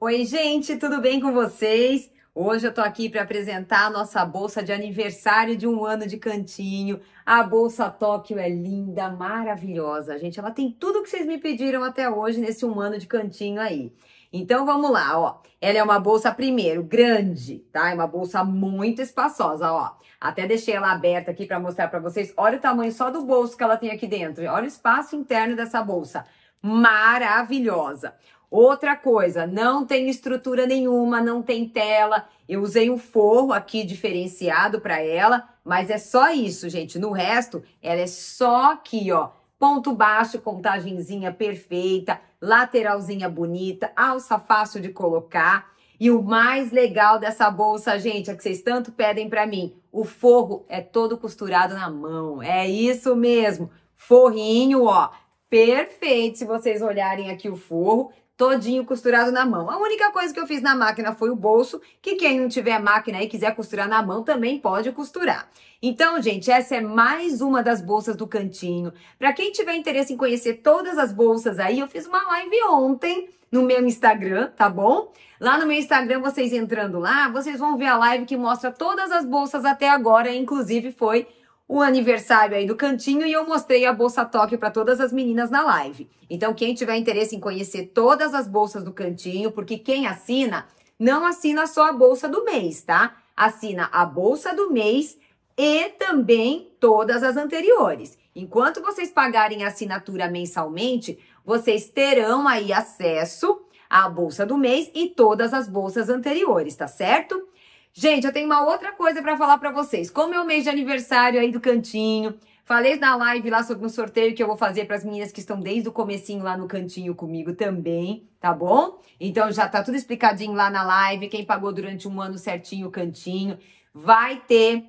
Oi, gente, tudo bem com vocês? Hoje eu tô aqui para apresentar a nossa bolsa de aniversário de 1 ano de Cantinho. A Bolsa Tóquio é linda, maravilhosa, gente. Ela tem tudo que vocês me pediram até hoje nesse 1 ano de Cantinho aí. Então, vamos lá, ó. Ela é uma bolsa, primeiro, grande, tá? É uma bolsa muito espaçosa, ó. Até deixei ela aberta aqui para mostrar para vocês. Olha o tamanho só do bolso que ela tem aqui dentro. Olha o espaço interno dessa bolsa. Maravilhosa! Outra coisa, não tem estrutura nenhuma, não tem tela. Eu usei um forro aqui diferenciado para ela, mas é só isso, gente. No resto, ela é só aqui, ó. Ponto baixo, contagenzinha perfeita, lateralzinha bonita, alça fácil de colocar. E o mais legal dessa bolsa, gente, é que vocês tanto pedem para mim. O forro é todo costurado na mão. É isso mesmo. Forrinho, ó. Perfeito, se vocês olharem aqui o forro. Todinho costurado na mão. A única coisa que eu fiz na máquina foi o bolso, que quem não tiver máquina e quiser costurar na mão também pode costurar. Então, gente, essa é mais uma das bolsas do Cantinho. Para quem tiver interesse em conhecer todas as bolsas aí, eu fiz uma live ontem no meu Instagram, tá bom? Lá no meu Instagram, vocês entrando lá, vocês vão ver a live que mostra todas as bolsas até agora, inclusive foi o aniversário aí do Cantinho e eu mostrei a Bolsa Tóquio para todas as meninas na live. Então, quem tiver interesse em conhecer todas as bolsas do Cantinho, porque quem assina, não assina só a bolsa do mês, tá? Assina a bolsa do mês e também todas as anteriores. Enquanto vocês pagarem a assinatura mensalmente, vocês terão aí acesso à bolsa do mês e todas as bolsas anteriores, tá certo? Gente, eu tenho uma outra coisa para falar para vocês. Como é o mês de aniversário aí do Cantinho, falei na live lá sobre um sorteio que eu vou fazer para as meninas que estão desde o comecinho lá no Cantinho comigo também, tá bom? Então já tá tudo explicadinho lá na live. Quem pagou durante 1 ano certinho o Cantinho vai ter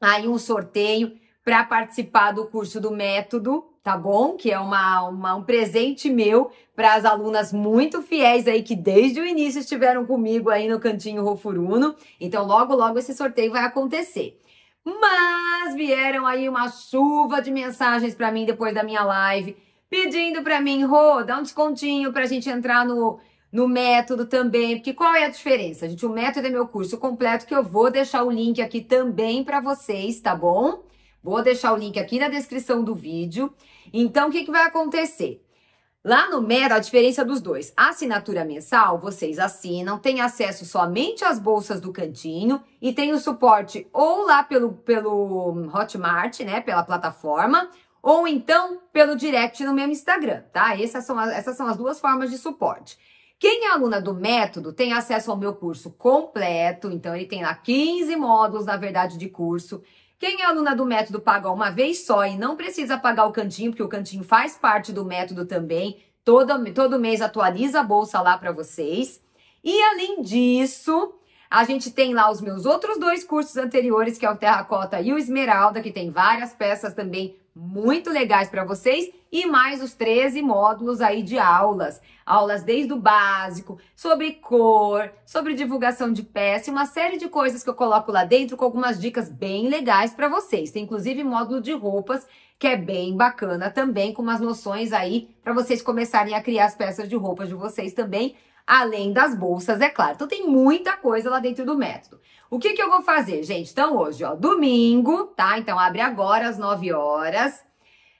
aí um sorteio para participar do curso do método, tá bom? Que é um presente meu para as alunas muito fiéis aí que desde o início estiveram comigo aí no Cantinho Rô Furuno. Então, logo, logo esse sorteio vai acontecer. Mas vieram aí uma chuva de mensagens para mim depois da minha live, pedindo para mim, Rô, dá um descontinho para a gente entrar no método também. Porque qual é a diferença, gente? O método é meu curso completo que eu vou deixar o link aqui também para vocês, tá bom? Vou deixar o link aqui na descrição do vídeo. Então, o que vai acontecer? Lá no método, a diferença dos dois. A assinatura mensal, vocês assinam, tem acesso somente às bolsas do Cantinho e tem o suporte ou lá pelo Hotmart, né, pela plataforma, ou então pelo direct no meu Instagram, tá? Essas são as 2 formas de suporte. Quem é aluna do método tem acesso ao meu curso completo, então ele tem lá 15 módulos, na verdade, de curso. Quem é aluna do método paga uma vez só e não precisa pagar o Cantinho, porque o Cantinho faz parte do método também. Todo mês atualiza a bolsa lá para vocês. E além disso, a gente tem lá os meus outros 2 cursos anteriores, que é o Terracota e o Esmeralda, que tem várias peças também muito legais para vocês. E mais os 13 módulos aí de aulas. Aulas desde o básico, sobre cor, sobre divulgação de peça, uma série de coisas que eu coloco lá dentro com algumas dicas bem legais para vocês. Tem inclusive módulo de roupas, que é bem bacana também, com umas noções aí para vocês começarem a criar as peças de roupas de vocês também, além das bolsas, é claro. Então tem muita coisa lá dentro do método. O que eu vou fazer, gente? Então hoje, ó, domingo, tá? Então abre agora às 9 horas.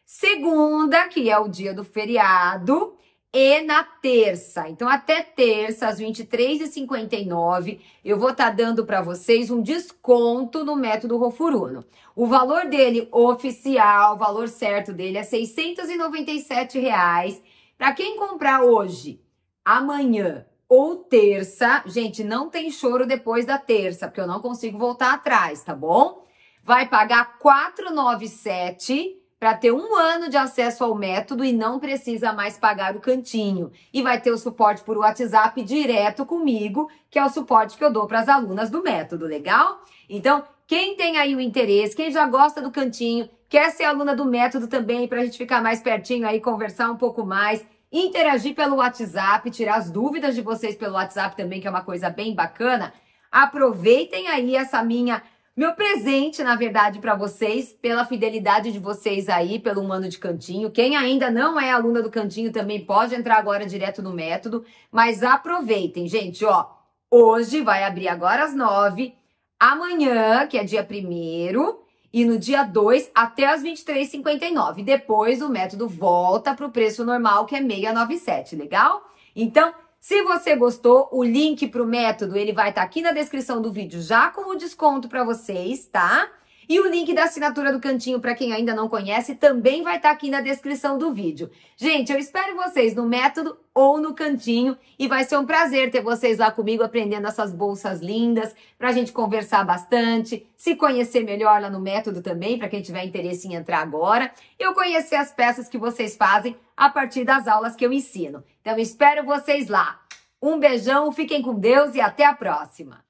Segunda, que é o dia do feriado. E na terça, então até terça, às 23h59, eu vou estar dando para vocês um desconto no método RoFuruno. O valor dele oficial, o valor certo dele é R$ 697,00. Para quem comprar hoje, amanhã ou terça, gente, não tem choro depois da terça, porque eu não consigo voltar atrás, tá bom? Vai pagar R$ 497,00. Para ter 1 ano de acesso ao método e não precisa mais pagar o Cantinho. E vai ter o suporte por WhatsApp direto comigo, que é o suporte que eu dou para as alunas do método, legal? Então, quem tem aí o interesse, quem já gosta do Cantinho, quer ser aluna do método também, para a gente ficar mais pertinho aí, conversar um pouco mais, interagir pelo WhatsApp, tirar as dúvidas de vocês pelo WhatsApp também, que é uma coisa bem bacana, aproveitem aí essa minha Meu presente, na verdade, para vocês, pela fidelidade de vocês aí, pelo Humano de Cantinho. Quem ainda não é aluna do Cantinho também pode entrar agora direto no método. Mas aproveitem, gente, ó. Hoje vai abrir agora às 9h. Amanhã, que é dia 1º, e no dia 2 até às 23h59. Depois o método volta para o preço normal, que é 697, legal? Então, se você gostou, o link para o método ele vai estar aqui na descrição do vídeo, já com o desconto para vocês, tá? E o link da assinatura do Cantinho, para quem ainda não conhece, também vai estar aqui na descrição do vídeo. Gente, eu espero vocês no método ou no Cantinho. E vai ser um prazer ter vocês lá comigo, aprendendo essas bolsas lindas, para a gente conversar bastante, se conhecer melhor lá no método também, para quem tiver interesse em entrar agora. Eu conhecer as peças que vocês fazem a partir das aulas que eu ensino. Então, eu espero vocês lá. Um beijão, fiquem com Deus e até a próxima!